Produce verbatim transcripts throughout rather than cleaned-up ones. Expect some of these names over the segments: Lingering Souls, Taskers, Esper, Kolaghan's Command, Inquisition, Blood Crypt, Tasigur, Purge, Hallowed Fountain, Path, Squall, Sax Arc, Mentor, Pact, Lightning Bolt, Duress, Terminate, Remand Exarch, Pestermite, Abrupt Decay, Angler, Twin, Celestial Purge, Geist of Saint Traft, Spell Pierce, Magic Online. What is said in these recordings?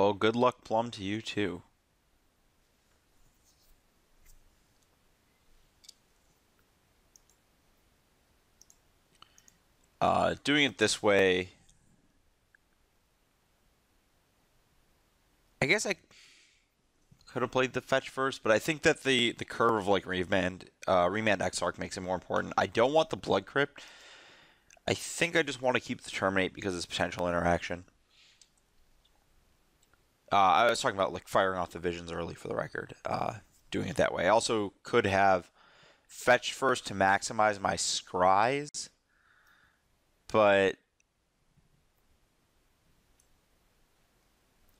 Well, good luck, Plum, to you too. Uh, doing it this way, I guess I could have played the fetch first, but I think that the the curve of like Remand, uh, Remand Exarch makes it more important. I don't want the Blood Crypt. I think I just want to keep the Terminate because it's potential interaction. Uh, I was talking about like firing off the visions early for the record. Uh, doing it that way, I also could have fetched first to maximize my scries. But,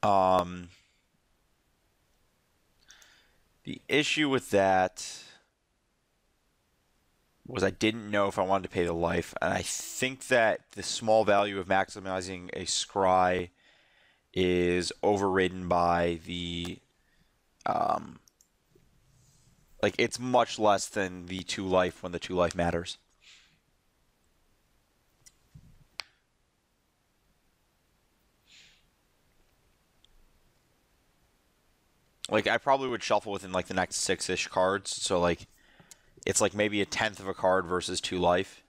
um, the issue with that was I didn't know if I wanted to pay the life. And I think that the small value of maximizing a scry is overridden by the, um, like it's much less than the two life when the two life matters. Like, I probably would shuffle within, like, the next six-ish cards. So, like, it's, like, maybe a tenth of a card versus two life.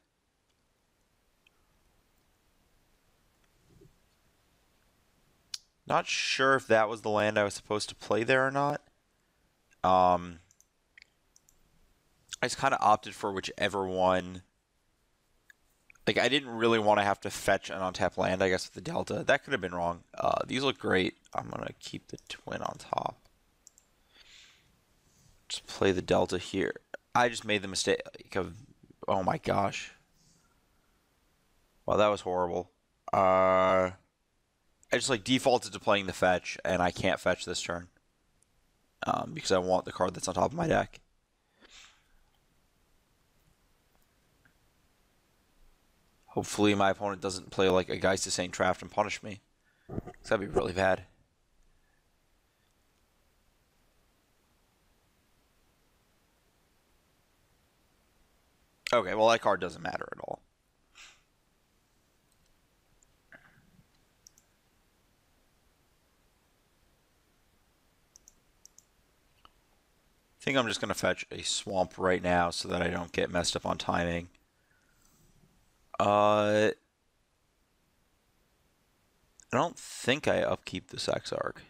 Not sure if that was the land I was supposed to play there or not. Um, I just kind of opted for whichever one. Like, I didn't really want to have to fetch an untapped land, I guess, with the Delta. That could have been wrong. Uh, these look great. I'm going to keep the Twin on top. Just play the Delta here. I just made the mistake of... Oh my gosh. Wow, that was horrible. Uh, I just like defaulted to playing the fetch, and I can't fetch this turn. Um, because I want the card that's on top of my deck. Hopefully my opponent doesn't play like a Geist of Saint Traft and punish me. That'd be really bad. Okay, well, that card doesn't matter at all. I think I'm just going to fetch a swamp right now so that I don't get messed up on timing. Uh, I don't think I upkeep the Sax Arc.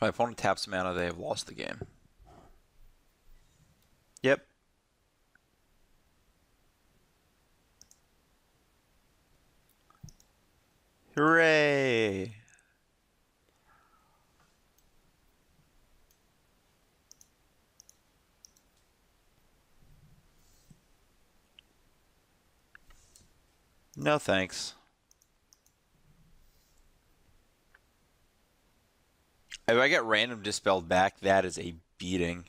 My opponent taps mana, they have lost the game. Yep. Hooray! No thanks. If I get random dispelled back, that is a beating.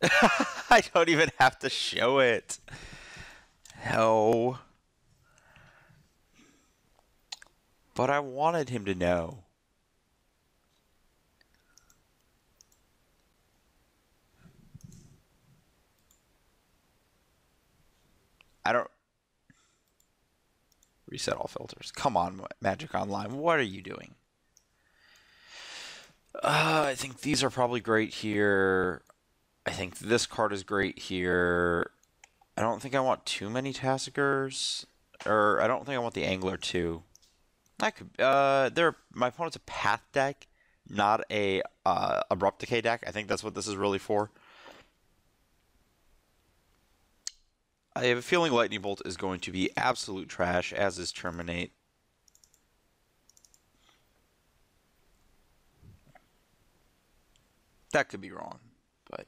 I don't even have to show it. No. But I wanted him to know. I don't... Reset all filters. Come on, Magic Online. What are you doing? Uh, I think these are probably great here. I think this card is great here. I don't think I want too many Taskers. Or I don't think I want the Angler too. I could... Uh, they're, my opponent's a Path deck, not a uh, Abrupt Decay deck. I think that's what this is really for. I have a feeling Lightning Bolt is going to be absolute trash, as is Terminate. That could be wrong, but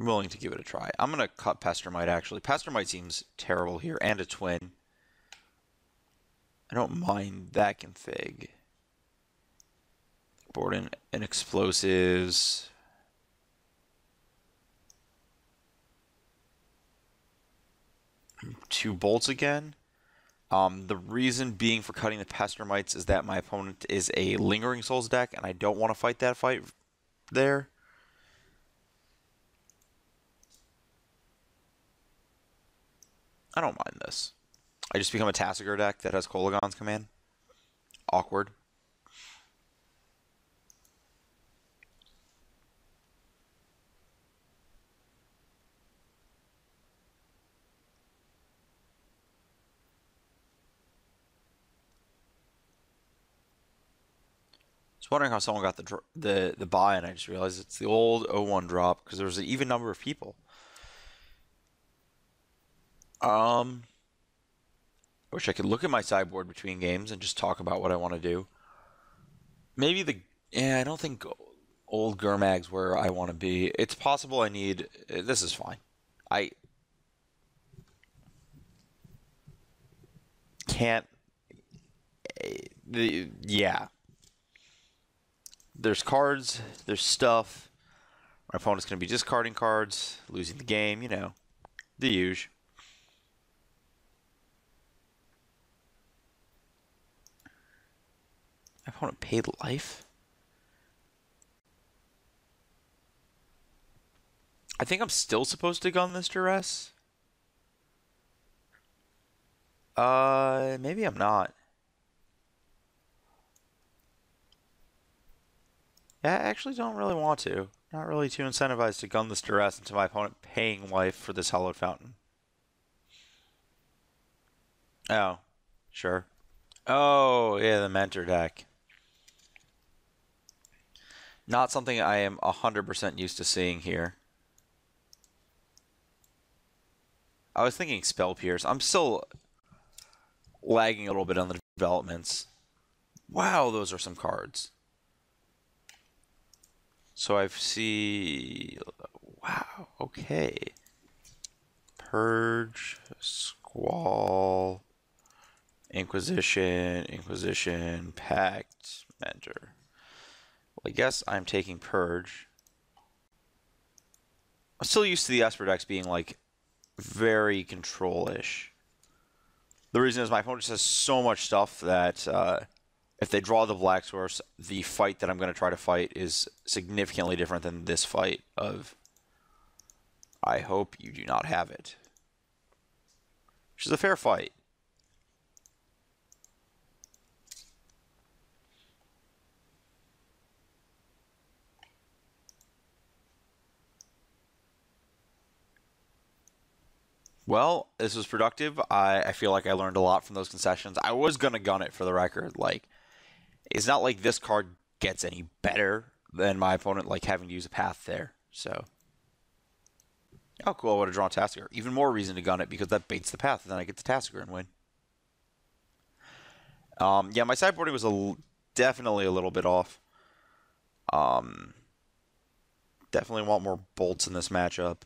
I'm willing to give it a try. I'm going to cut Pestermite, actually. Pestermite seems terrible here, and a Twin. I don't mind that config. Board and, and explosives. Two bolts again. Um, the reason being for cutting the Pestermites is that my opponent is a Lingering Souls deck, and I don't want to fight that fight there. I don't mind this. I just become a Tasigur deck that has Kolaghan's Command. Awkward. I was wondering how someone got the the the buy, and I just realized it's the old oh one drop because there was an even number of people. Um, I wish I could look at my sideboard between games and just talk about what I want to do. Maybe the yeah, I don't think old Gurmag's where I want to be. It's possible I need this is fine. I can't. The yeah. There's cards, there's stuff. My opponent's going to be discarding cards, losing the game, you know, the usual. My opponent paid life. I think I'm still supposed to gun this Duress. Uh, maybe I'm not. I actually don't really want to. Not really too incentivized to gun this Duress into my opponent paying life for this Hallowed Fountain. Oh, sure. Oh, yeah, the Mentor deck. Not something I am one hundred percent used to seeing here. I was thinking Spell Pierce. I'm still lagging a little bit on the developments. Wow, those are some cards. So I've see, wow, okay. Purge, Squall, Inquisition, Inquisition, Pact, Mentor. Well, I guess I'm taking Purge. I'm still used to the Esper decks being like very control-ish. The reason is my opponent just has so much stuff that uh, if they draw the black source, the fight that I'm going to try to fight is significantly different than this fight of, I hope you do not have it. Which is a fair fight. Well, this was productive. I, I feel like I learned a lot from those concessions. I was going to gun it for the record, like... It's not like this card gets any better than my opponent, like, having to use a path there. So, oh, cool. I would have drawn Tasigur. Even more reason to gun it because that baits the path, and then I get the Tasigur and win. Um, yeah, my sideboarding was a definitely a little bit off. Um, definitely want more bolts in this matchup.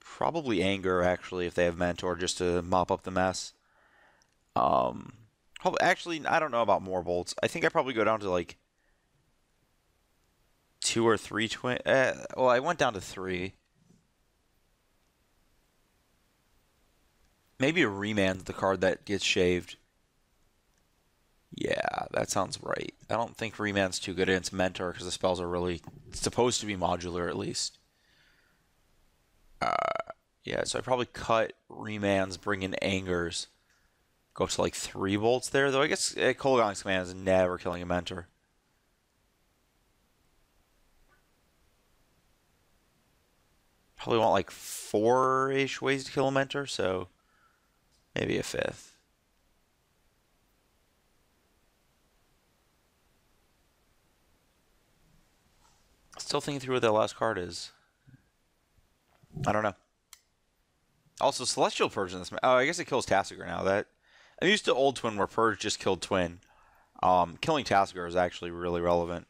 Probably Anger, actually, if they have Mentor, just to mop up the mess. Um... Actually, I don't know about more bolts. I think I probably go down to like two or three twin. Uh, well, I went down to three. Maybe a Remand, the card that gets shaved. Yeah, that sounds right. I don't think Remand's too good against Mentor because the spells are really supposed to be modular at least. Uh, yeah, so I probably cut Remands, bring in Angers. Go up to like three bolts there, though I guess Kolaghan's Command is never killing a Mentor. Probably want like four-ish ways to kill a Mentor, so maybe a fifth. Still thinking through what that last card is. I don't know. Also, Celestial Purge in this... Oh, I guess it kills Tasigur now. That... I'm used to old Twin where Purge just killed Twin. Um, killing Tasigur is actually really relevant.